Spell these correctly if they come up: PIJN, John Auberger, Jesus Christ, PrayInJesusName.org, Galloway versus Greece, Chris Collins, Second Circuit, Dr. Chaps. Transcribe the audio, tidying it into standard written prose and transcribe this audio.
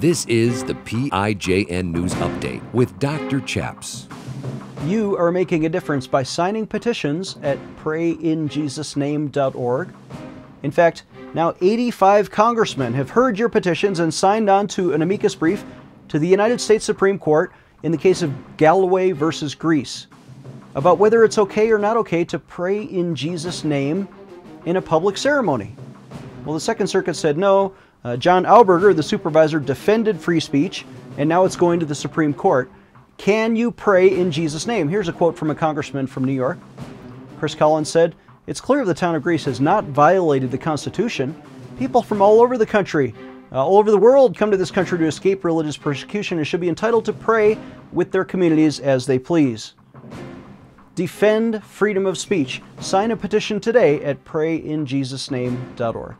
This is the PIJN News Update with Dr. Chaps. You are making a difference by signing petitions at PrayInJesusName.org. In fact, now 85 congressmen have heard your petitions and signed on to an amicus brief to the United States Supreme Court in the case of Galloway versus Greece about whether it's okay or not okay to pray in Jesus' name in a public ceremony. Well, the Second Circuit said no. John Auberger, the supervisor, defended free speech, and now it's going to the Supreme Court. Can you pray in Jesus' name? Here's a quote from a congressman from New York. Chris Collins said, "It's clear the town of Greece has not violated the Constitution. People from all over the country, all over the world, come to this country to escape religious persecution and should be entitled to pray with their communities as they please." Defend freedom of speech. Sign a petition today at PrayInJesusName.org.